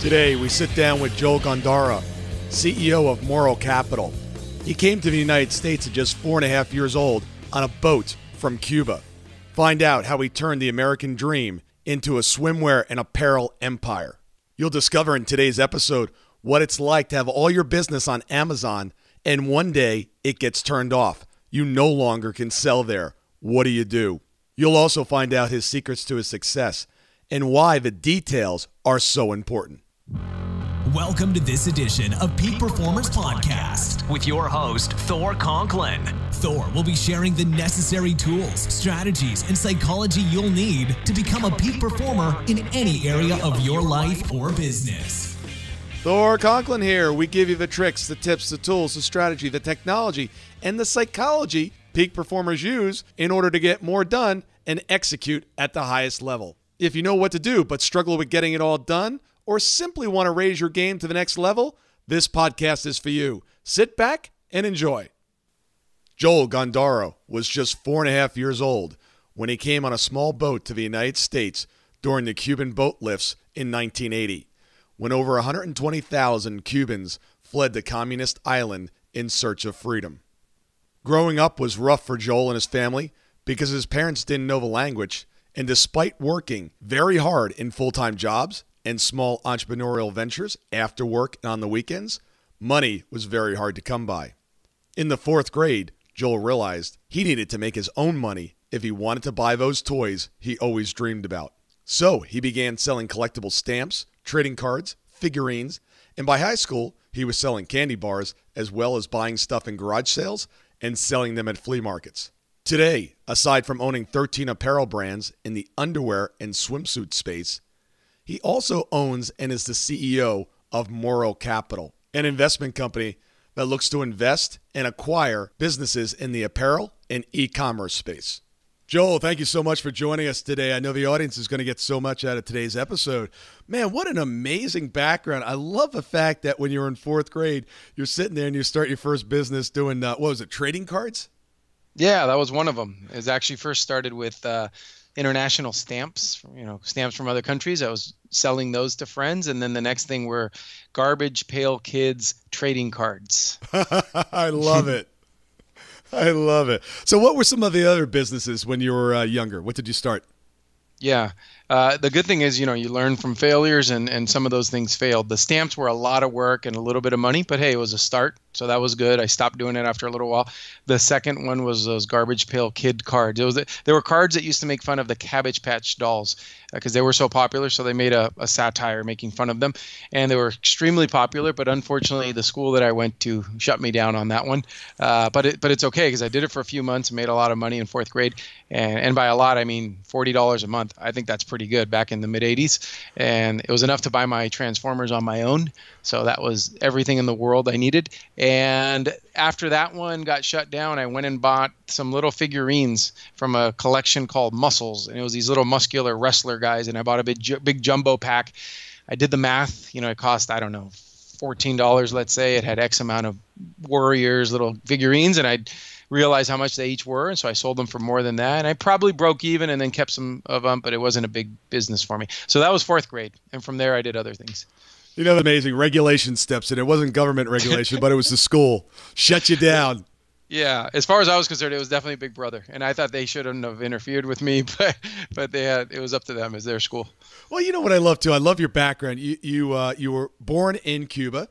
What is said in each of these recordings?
Today, we sit down with Joel Gandara, CEO of Morro Capital. He came to the United States at just 4.5 years old on a boat from Cuba. Find out how he turned the American dream into a swimwear and apparel empire. You'll discover in today's episode what it's like to have all your business on Amazon and one day it gets turned off. You no longer can sell there. What do you do? You'll also find out his secrets to his success and why the details are so important. Welcome to this edition of Peak Performers Podcast with your host, Thor Conklin. Thor will be sharing the necessary tools, strategies, and psychology you'll need to become a peak performer in any area of your life or business. Thor Conklin here. We give you the tricks, the tips, the tools, the strategy, the technology, and the psychology peak performers use in order to get more done and execute at the highest level. If you know what to do but struggle with getting it all done, or simply want to raise your game to the next level, this podcast is for you. Sit back and enjoy. Joel Gandara was just 4.5 years old when he came on a small boat to the United States during the Cuban boat lifts in 1980, when over 120,000 Cubans fled the communist island in search of freedom. Growing up was rough for Joel and his family because his parents didn't know the language, and despite working very hard in full-time jobs and small entrepreneurial ventures after work and on the weekends, money was very hard to come by. In the 4th grade, Joel realized he needed to make his own money if he wanted to buy those toys he always dreamed about. So he began selling collectible stamps, trading cards, figurines, and by high school, he was selling candy bars as well as buying stuff in garage sales and selling them at flea markets. Today, aside from owning 13 apparel brands in the underwear and swimsuit space, he also owns and is the CEO of Morro Capital, an investment company that looks to invest and acquire businesses in the apparel and e-commerce space. Joel, thank you so much for joining us today. I know the audience is going to get so much out of today's episode. Man, what an amazing background. I love the fact that when you're in 4th grade, you're sitting there and you start your first business doing, what was it, trading cards? Yeah, that was one of them. It was actually first started with international stamps, stamps from other countries. I was selling those to friends. And then the next thing were Garbage Pail Kids trading cards. I love it. I love it. So what were some of the other businesses when you were younger? What did you start? Yeah. The good thing is, you learn from failures, and some of those things failed. The stamps were a lot of work and a little bit of money, but hey, it was a start. So that was good. I stopped doing it after a little while. The second one was those Garbage Pail Kid cards. There were cards that used to make fun of the Cabbage Patch dolls because they were so popular. So they made a satire making fun of them, and they were extremely popular. But unfortunately, the school that I went to shut me down on that one. But it's okay because I did it for a few months and made a lot of money in 4th grade. And by a lot, I mean $40 a month. I think that's pretty good back in the mid-'80s. And it was enough to buy my Transformers on my own. So that was everything in the world I needed. And after that one got shut down, I went and bought some little figurines from a collection called Muscles. And it was these little muscular wrestler guys. And I bought a big jumbo pack. I did the math. It cost, I don't know, $14, let's say. It had X amount of warriors, little figurines. And I realized how much they each were. And so I sold them for more than that. And I probably broke even and then kept some of them. But it wasn't a big business for me. So that was 4th grade. And from there, I did other things. The amazing regulation steps in. It wasn't government regulation, but it was the school. Shut you down. Yeah. As far as I was concerned, it was definitely Big Brother. And I thought they shouldn't have interfered with me, but they had, it was up to them as their school. Well, you know what I love, too? I love your background. You were born in Cuba.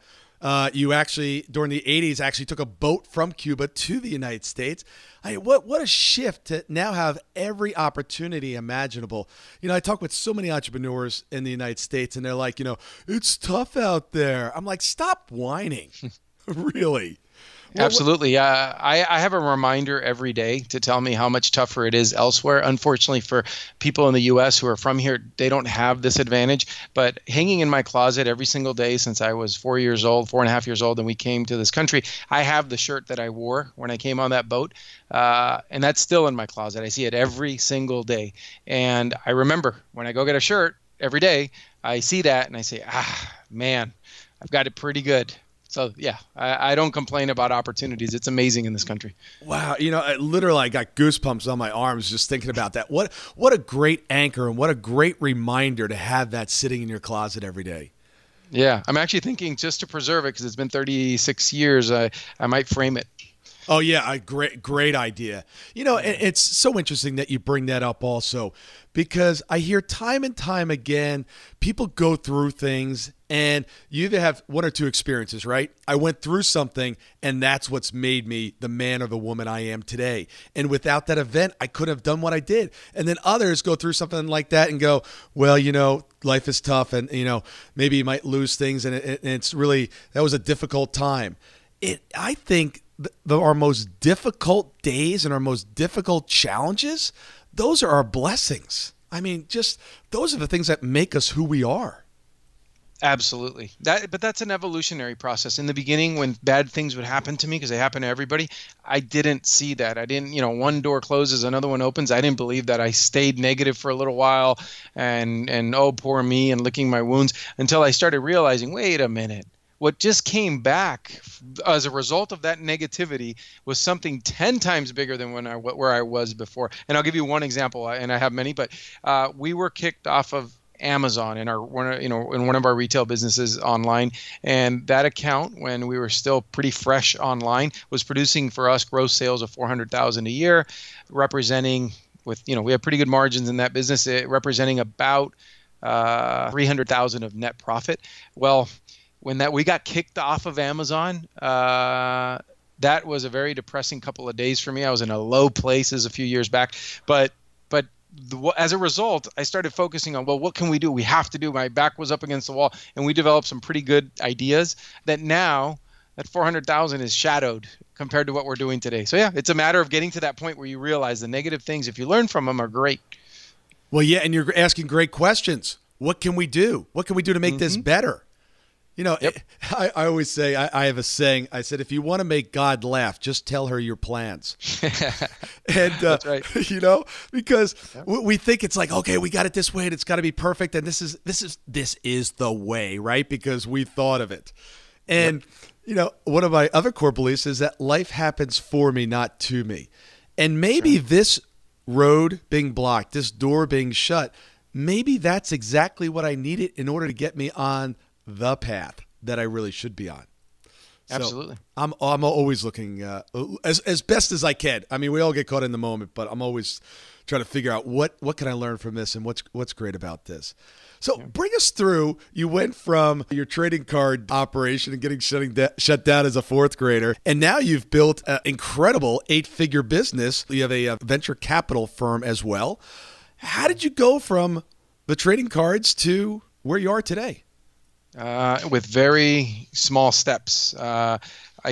You actually, during the 80s, actually took a boat from Cuba to the United States. What a shift to now have every opportunity imaginable. I talk with so many entrepreneurs in the United States, and they're like, it's tough out there. I'm like, stop whining. Really? Absolutely. I have a reminder every day to tell me how much tougher it is elsewhere. Unfortunately, for people in the U.S. who are from here, they don't have this advantage. But hanging in my closet every single day since I was 4 years old, 4.5 years old, and we came to this country, I have the shirt that I wore when I came on that boat. And that's still in my closet. I see it every single day. And I remember when I go get a shirt every day, I see that and I say, man, I've got it pretty good. So, yeah, I don't complain about opportunities. It's amazing in this country. Wow. I got goosebumps on my arms just thinking about that. What a great anchor and what a great reminder to have that sitting in your closet every day. Yeah, I'm actually thinking just to preserve it because it's been 36 years. I might frame it. Oh yeah, great idea. You know, it's so interesting that you bring that up also, because I hear time and time again people go through things, and you either have one or two experiences, right? I went through something, and that's what's made me the man or the woman I am today. And without that event, I couldn't have done what I did. And then others go through something like that and go, well, you know, life is tough, and you know, maybe you might lose things, and it's really, that was a difficult time. I think our most difficult days and our most difficult challenges, those are our blessings. I mean, just those are the things that make us who we are. Absolutely. But that's an evolutionary process. In the beginning, when bad things would happen to me, because they happen to everybody, I didn't see that. I didn't, you know, one door closes, another one opens. I didn't believe that. I stayed negative for a little while and oh, poor me, and licking my wounds, until I started realizing, wait a minute. What just came back as a result of that negativity was something 10 times bigger than where I was before. And I'll give you one example, and I have many, but we were kicked off of Amazon in one of our retail businesses online, and that account, when we were still pretty fresh online, was producing for us gross sales of $400,000 a year, representing, with, you know, we have pretty good margins in that business, representing about $300,000 of net profit. Well, when we got kicked off of Amazon, that was a very depressing couple of days for me. I was in a low place a few years back, but as a result, I started focusing on, well, what can we do? We have to do. My back was up against the wall, and we developed some pretty good ideas that now that $400,000 is shadowed compared to what we're doing today. So yeah, it's a matter of getting to that point where you realize the negative things, if you learn from them, are great. Well, yeah, and you're asking great questions. What can we do? What can we do to make this better? You know, yep. I always say, I have a saying. I said, if you want to make God laugh, just tell her your plans. And, that's right. You know, because we think it's like, okay, we got it this way and it's got to be perfect. And this is the way, right? Because we thought of it. And, you know, one of my other core beliefs is that life happens for me, not to me. And maybe this road being blocked, this door being shut, maybe that's exactly what I needed in order to get me on the path that I really should be on. Absolutely. So I'm always looking as best as I can. I mean, we all get caught in the moment, but I'm always trying to figure out what can I learn from this and what's great about this. So bring us through. You went from your trading card operation and getting shut down as a fourth grader, and now you've built an incredible 8-figure business. You have a venture capital firm as well. How did you go from the trading cards to where you are today? With very small steps. I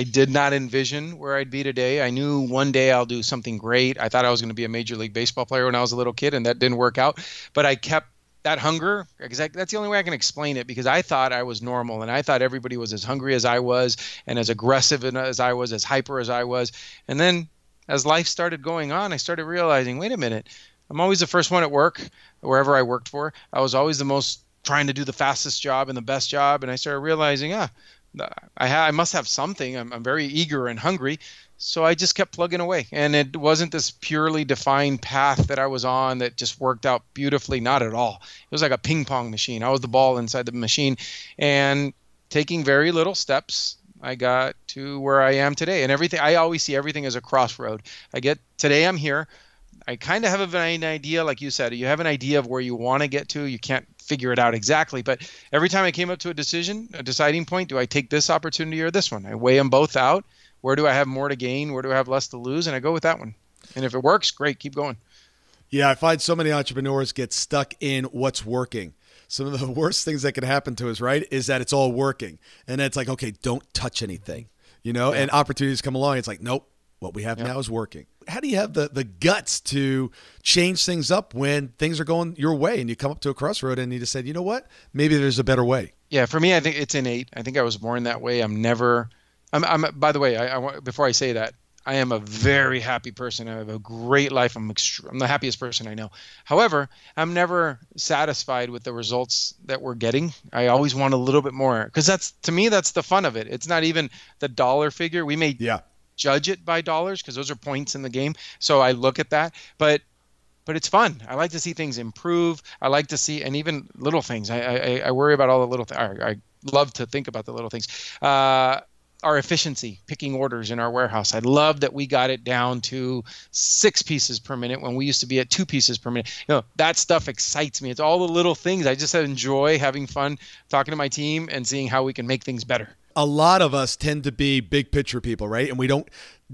did not envision where I'd be today. I knew one day I'll do something great. I thought I was going to be a Major League Baseball player when I was a little kid, and that didn't work out. But I kept that hunger, because that's the only way I can explain it, because I thought I was normal, and I thought everybody was as hungry as I was, and as aggressive as I was, as hyper as I was. And then as life started going on, I started realizing, wait a minute, I'm always the first one at work, wherever I worked for. I was always the most trying to do the fastest job and the best job. And I started realizing, I must have something. I'm very eager and hungry. So I just kept plugging away. And it wasn't this purely defined path that I was on that just worked out beautifully. Not at all. It was like a ping pong machine. I was the ball inside the machine. And taking very little steps, I got to where I am today. And everything, I always see everything as a crossroad. Today I'm here. I kind of have an idea, like you said. You have an idea of where you want to get to. You can't figure it out exactly, but every time I came up to a deciding point, do I take this opportunity or this one? I weigh them both out. Where do I have more to gain? Where do I have less to lose? And I go with that one. And if it works, great, keep going. Yeah, I find so many entrepreneurs get stuck in what's working. Some of the worst things that can happen to us, right, is that it's all working. And it's like, okay, don't touch anything, you know, and opportunities come along. It's like, nope, what we have now is working. How do you have the guts to change things up when things are going your way and you come up to a crossroad and you just said, you know what, maybe there's a better way? Yeah, for me, I think it's innate. I think I was born that way. By the way, before I say that, I am a very happy person. I have a great life. I'm the happiest person I know. However, I'm never satisfied with the results that we're getting. I always want a little bit more, because to me, that's the fun of it. It's not even the dollar figure. We may judge it by dollars, because those are points in the game. So I look at that, but but it's fun. I like to see things improve. I like to see, and even little things. I worry about all the little things. I love to think about the little things. Our efficiency, picking orders in our warehouse. I love that we got it down to 6 pieces per minute when we used to be at 2 pieces per minute. You know, that stuff excites me. It's all the little things. I just enjoy having fun talking to my team and seeing how we can make things better. A lot of us tend to be big picture people, right? And we don't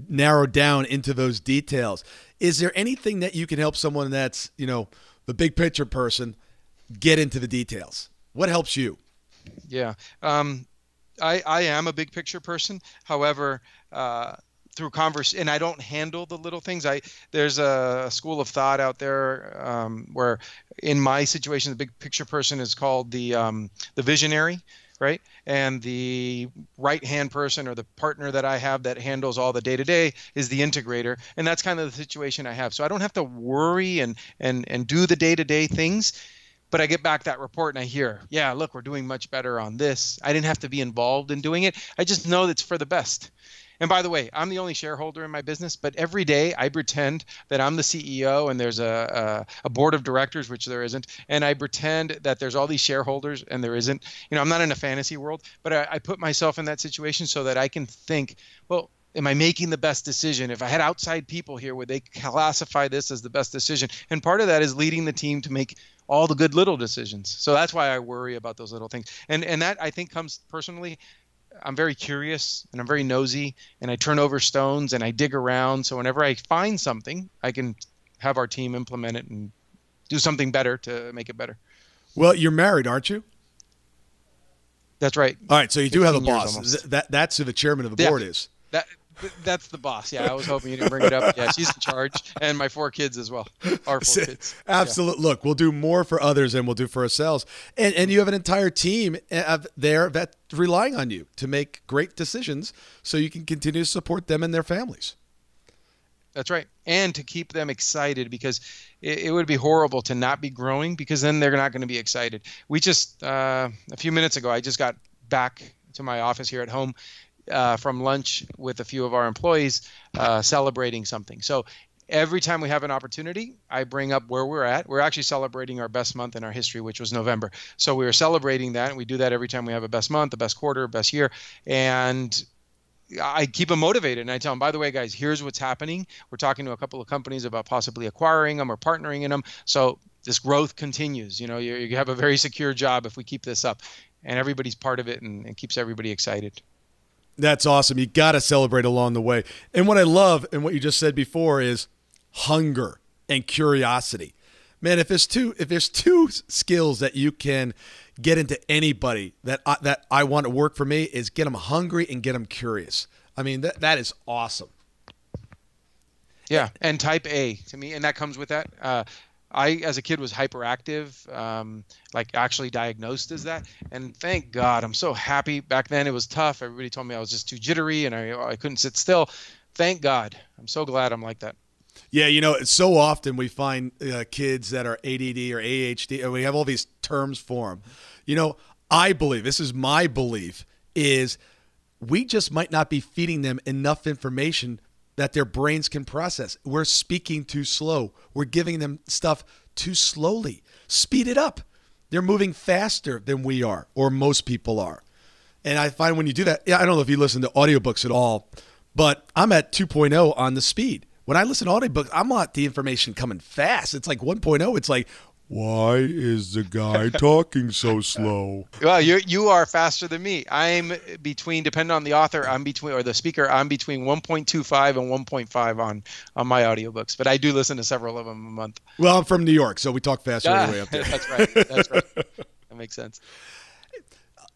narrow down into those details. Is there anything that you can help someone that's, you know, the big picture person get into the details? What helps you? Yeah. I am a big picture person. However, through conversation, and I don't handle the little things. There's a school of thought out there where, in my situation, the big picture person is called the visionary, right? And the right-hand person or the partner that I have that handles all the day-to-day is the integrator. And that's kind of the situation I have. So I don't have to worry and do the day-to-day things. But I get back that report and I hear, yeah, look, we're doing much better on this. I didn't have to be involved in doing it. I just know that's for the best. And by the way, I'm the only shareholder in my business, but every day I pretend that I'm the CEO and there's a board of directors, which there isn't, and I pretend that there's all these shareholders and there isn't. You know, I'm not in a fantasy world, but I put myself in that situation so that I can think, well, am I making the best decision? If I had outside people here, would they classify this as the best decision? And part of that is leading the team to make all the good little decisions. So that's why I worry about those little things. And that, I think, comes personally. I'm very curious and I'm very nosy and I turn over stones and I dig around. So whenever I find something, I can have our team implement it and do something better to make it better. Well, you're married, aren't you? That's right. All right. So you do have a boss. That's who the chairman of the board is. That's the boss. Yeah, I was hoping you didn't bring it up. Yeah, she's in charge, and my 4 kids as well. Our 4 kids. Absolutely. Yeah. Look, we'll do more for others than we'll do for ourselves. And you have an entire team there that's relying on you to make great decisions so you can continue to support them and their families. That's right. And to keep them excited, because it would be horrible to not be growing, because then they're not going to be excited. We just, a few minutes ago, I just got back to my office here at home from lunch with a few of our employees celebrating something. So every time we have an opportunity, I bring up where we're at. We're actually celebrating our best month in our history, which was November. So we were celebrating that, and we do that every time we have a best month, a best quarter, a best year. And I keep them motivated, and I tell them, by the way, guys, here's what's happening. We're talking to a couple of companies about possibly acquiring them or partnering in them. So this growth continues. You know, you have a very secure job if we keep this up. And everybody's part of it, and it keeps everybody excited. That's awesome. You got to celebrate along the way. And what I love and what you just said before is hunger and curiosity. Man, if there's two skills that you can get into anybody that I want to work for me, is get them hungry and get them curious. I mean, that is awesome. Yeah, and type A to me, and that comes with that. I, as a kid, was hyperactive, like actually diagnosed as that. And thank God, I'm so happy. Back then it was tough. Everybody told me I was just too jittery and I couldn't sit still. Thank God. I'm so glad I'm like that. Yeah, you know, so often we find kids that are ADD or ADHD, or we have all these terms for them. You know, I believe, this is my belief, is we just might not be feeding them enough information that their brains can process. We're speaking too slow. We're giving them stuff too slowly. Speed it up. They're moving faster than we are, or most people are. And I find when you do that, I don't know if you listen to audiobooks at all, but I'm at 2.0 on the speed. When I listen to audiobooks, I want the information coming fast. It's like 1.0. It's like, why is the guy talking so slow? Well, you are faster than me. I'm between, depending on the author, or the speaker, I'm between 1.25 and 1.5 on my audiobooks. But I do listen to several of them a month. Well, I'm from New York, so we talk faster anyway up there. That's right. That's right. That makes sense.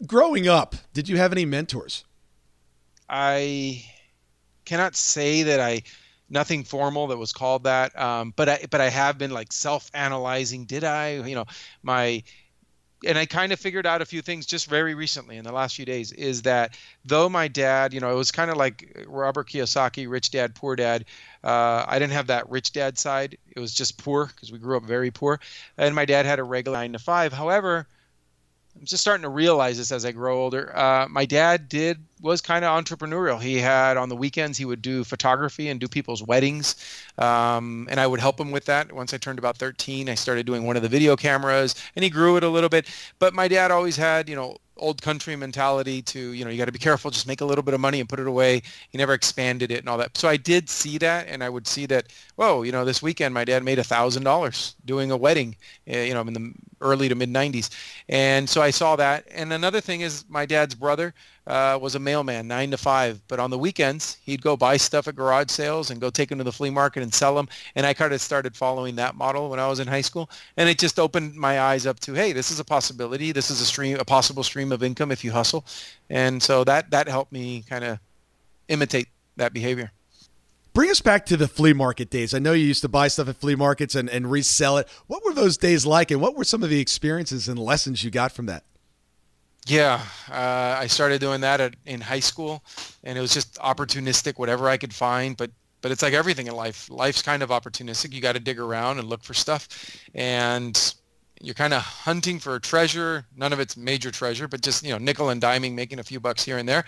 Growing up, did you have any mentors? I cannot say that nothing formal that was called that, but I have been like self-analyzing. Did I, you know, and I kind of figured out a few things just very recently in the last few days, is that though my dad, you know, it was kind of like Robert Kiyosaki, rich dad, poor dad. I didn't have that rich dad side. It was just poor because we grew up very poor. And my dad had a regular 9-to-5. However, I'm just starting to realize this as I grow older. My dad was kind of entrepreneurial. He had, on the weekends, he would do photography and do people's weddings. And I would help him with that. Once I turned about 13, I started doing one of the video cameras, and he grew it a little bit. But my dad always had, you know, old country mentality to, you know, you got to be careful, just make a little bit of money and put it away. He never expanded it and all that. So I did see that, and I would see that, whoa, you know, this weekend my dad made $1,000 doing a wedding, you know, in the early to mid 90s. And so I saw that. And another thing is my dad's brother was a mailman 9 to 5, but on the weekends he'd go buy stuff at garage sales and go take them to the flea market and sell them. And I kind of started following that model when I was in high school, and it just opened my eyes up to, hey, this is a possibility. This is a possible stream of income if you hustle. And so that helped me kind of imitate that behavior. Bring us back to the flea market days. I know you used to buy stuff at flea markets and resell it. What were those days like, and what were some of the experiences and lessons you got from that? Yeah, I started doing that in high school, and it was just opportunistic, whatever I could find. But it's like everything in life. Life's kind of opportunistic. You got to dig around and look for stuff, and you're kind of hunting for a treasure. None of it's major treasure, but just, you know, nickel and diming, making a few bucks here and there.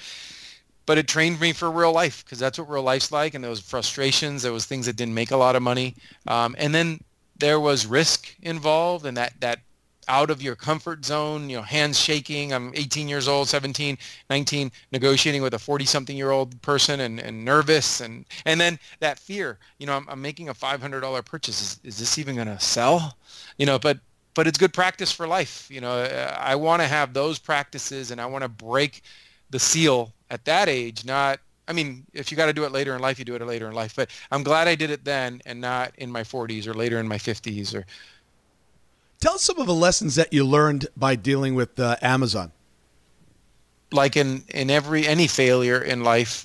But it trained me for real life, because that's what real life's like. And there was frustrations. There was things that didn't make a lot of money. And then there was risk involved, and that out of your comfort zone, you know, hands shaking. I'm 18 years old, 17, 19, negotiating with a 40-something-year-old person and nervous. And then that fear, you know, I'm making a $500 purchase. Is this even going to sell? You know, but it's good practice for life. You know, I want to have those practices, and I want to break the seal at that age. Not, I mean, if you got to do it later in life, you do it later in life, but I'm glad I did it then and not in my 40s or later in my 50s. Or tell us some of the lessons that you learned by dealing with Amazon. Like in any failure in life,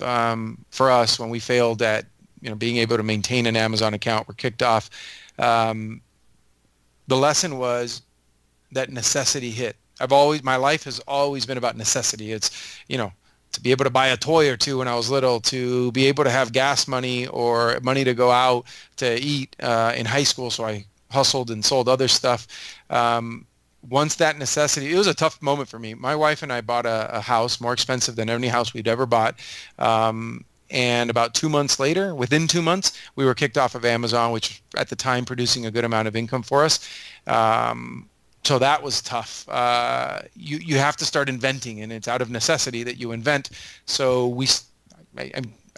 for us, when we failed at, you know, being able to maintain an Amazon account, we're kicked off. The lesson was that necessity hit. My life has always been about necessity. It's, you know, to be able to buy a toy or two when I was little, to be able to have gas money or money to go out to eat in high school. So I hustled and sold other stuff. Once that necessity, it was a tough moment for me. My wife and I bought a house, more expensive than any house we'd ever bought. And about 2 months later, within 2 months, we were kicked off of Amazon, which at the time producing a good amount of income for us. So that was tough. You have to start inventing, and it's out of necessity that you invent. So I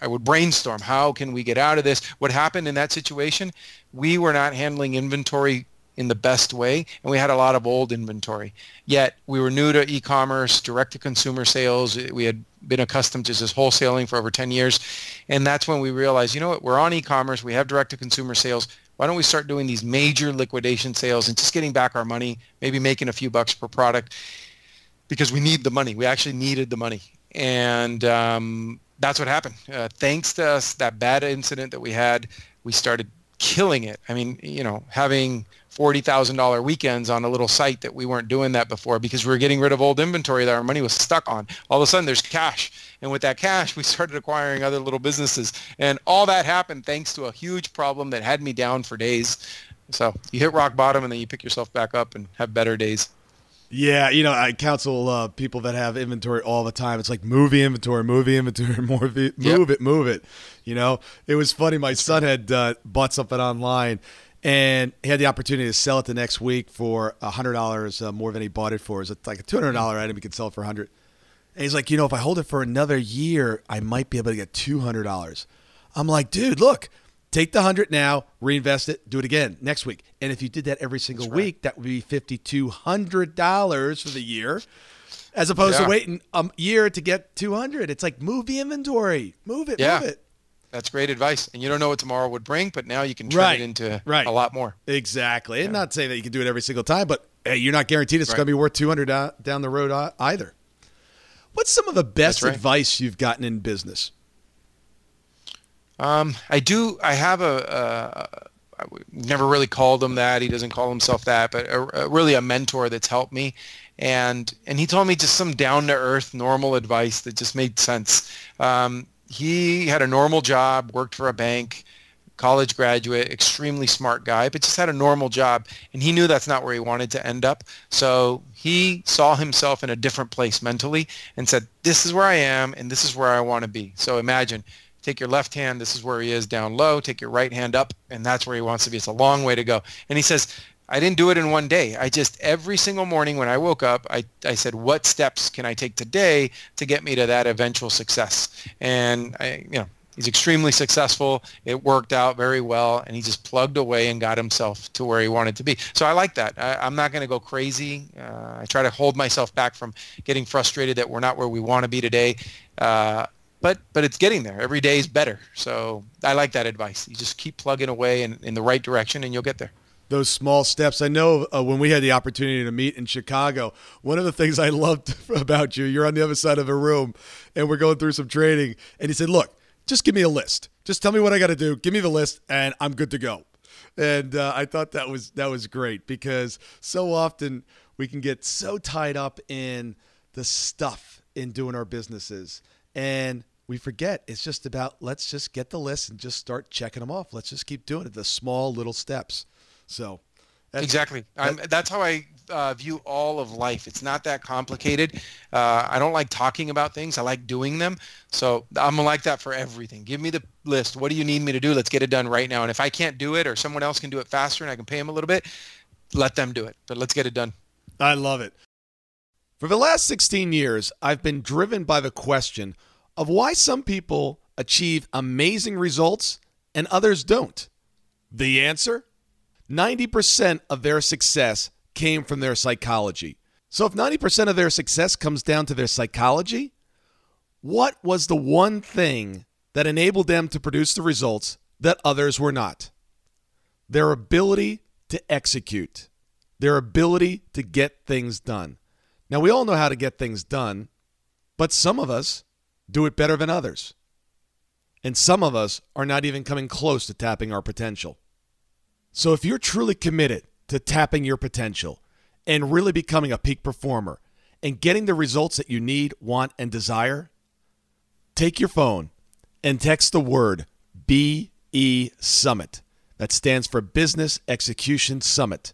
would brainstorm, how can we get out of this? What happened in that situation, we were not handling inventory in the best way, and we had a lot of old inventory. Yet we were new to e-commerce, direct-to-consumer sales. We had been accustomed to just wholesaling for over 10 years. And that's when we realized, you know what, we're on e-commerce, we have direct-to-consumer sales. Why don't we start doing these major liquidation sales and just getting back our money, maybe making a few bucks per product, because we need the money. We actually needed the money. And that's what happened. Thanks to us, that bad incident that we had, we started killing it. I mean, you know, having $40,000 weekends on a little site that we weren't doing that before, because we were getting rid of old inventory that our money was stuck on. All of a sudden, there's cash. And with that cash, we started acquiring other little businesses. And all that happened thanks to a huge problem that had me down for days. So you hit rock bottom, and then you pick yourself back up and have better days. Yeah, you know, I counsel people that have inventory all the time. It's like movie inventory, move it. You know, it was funny. My son had bought something online, and he had the opportunity to sell it the next week for $100 more than he bought it for. It's like a $200 item. He could sell it for $100. And he's like, you know, if I hold it for another year, I might be able to get $200. I'm like, dude, look, take the $100 now, reinvest it, do it again next week. And if you did that every single week, that would be $5,200 for the year, as opposed to waiting a year to get $200. It's like, move the inventory, move it. That's great advice. And you don't know what tomorrow would bring, but now you can turn it into a lot more. Exactly. And not say that you can do it every single time, but hey, you're not guaranteed it's going to be worth $200 down the road either. What's some of the best advice you've gotten in business? I have I never really called him that. He doesn't call himself that, but really a mentor that's helped me. And he told me just some down to earth, normal advice that just made sense. He had a normal job, worked for a bank, college graduate, extremely smart guy, but just had a normal job. And he knew that's not where he wanted to end up. So he saw himself in a different place mentally and said, this is where I am and this is where I want to be. So imagine, take your left hand, this is where he is down low, take your right hand up, and that's where he wants to be. It's a long way to go. And he says, I didn't do it in one day. I just, every single morning when I woke up, I said, what steps can I take today to get me to that eventual success? And he's extremely successful. It worked out very well, and he just plugged away and got himself to where he wanted to be. So I like that. I'm not going to go crazy. I try to hold myself back from getting frustrated that we're not where we want to be today. But it's getting there. Every day is better. So I like that advice. You just keep plugging away in the right direction, and you'll get there. Those small steps. I know when we had the opportunity to meet in Chicago, one of the things I loved about you, you're on the other side of a room, and we're going through some training. And he said, look, just give me a list. Just tell me what I got to do. Give me the list, and I'm good to go. And I thought that was great, because so often we can get so tied up in the stuff in doing our businesses, and we forget it's just about, let's just get the list and just start checking them off. Let's just keep doing it, the small little steps. So that's, exactly. That's how I view all of life. It's not that complicated. I don't like talking about things. I like doing them. So I'm like that for everything. Give me the list. What do you need me to do? Let's get it done right now. And if I can't do it, or someone else can do it faster and I can pay them a little bit, let them do it. But let's get it done. I love it. For the last 16 years, I've been driven by the question of why some people achieve amazing results and others don't. The answer? 90% of their success came from their psychology. So if 90% of their success comes down to their psychology, what was the one thing that enabled them to produce the results that others were not? Their ability to execute, their ability to get things done. Now, we all know how to get things done, but some of us do it better than others. And some of us are not even coming close to tapping our potential. So if you're truly committed to tapping your potential and really becoming a peak performer and getting the results that you need, want, and desire, take your phone and text the word BE Summit. That stands for Business Execution Summit.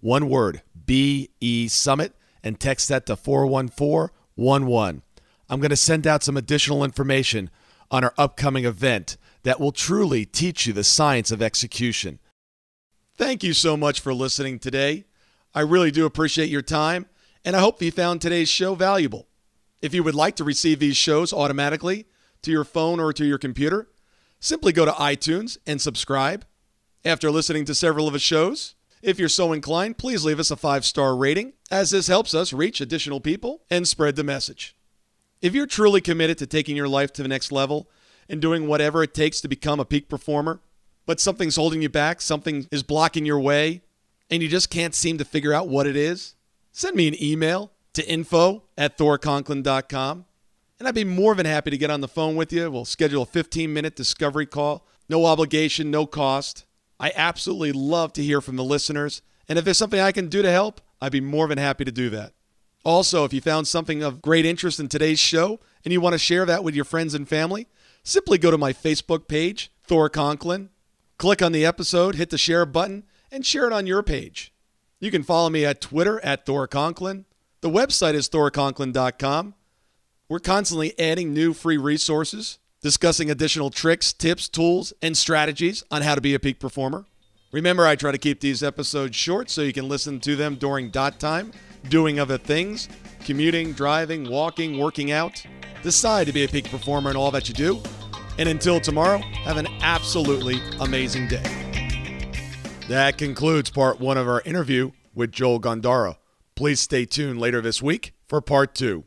One word, BE Summit, and text that to 41411. I'm going to send out some additional information on our upcoming event that will truly teach you the science of execution. Thank you so much for listening today. I really do appreciate your time, and I hope you found today's show valuable. If you would like to receive these shows automatically to your phone or to your computer, simply go to iTunes and subscribe. After listening to several of the shows, if you're so inclined, please leave us a 5-star rating, as this helps us reach additional people and spread the message. If you're truly committed to taking your life to the next level and doing whatever it takes to become a peak performer, but something's holding you back, something is blocking your way, and you just can't seem to figure out what it is, send me an email to info@thorconklin.com, and I'd be more than happy to get on the phone with you. We'll schedule a 15-minute discovery call, no obligation, no cost. I absolutely love to hear from the listeners, and if there's something I can do to help, I'd be more than happy to do that. Also, if you found something of great interest in today's show and you want to share that with your friends and family, simply go to my Facebook page, Thor Conklin, click on the episode, hit the share button, and share it on your page. You can follow me at Twitter at Thor Conklin. The website is thorconklin.com. We're constantly adding new free resources, discussing additional tricks, tips, tools, and strategies on how to be a peak performer. Remember, I try to keep these episodes short so you can listen to them during dot time, doing other things, commuting, driving, walking, working out. Decide to be a peak performer in all that you do. And until tomorrow, have an absolutely amazing day. That concludes part one of our interview with Joel Gandara. Please stay tuned later this week for part 2.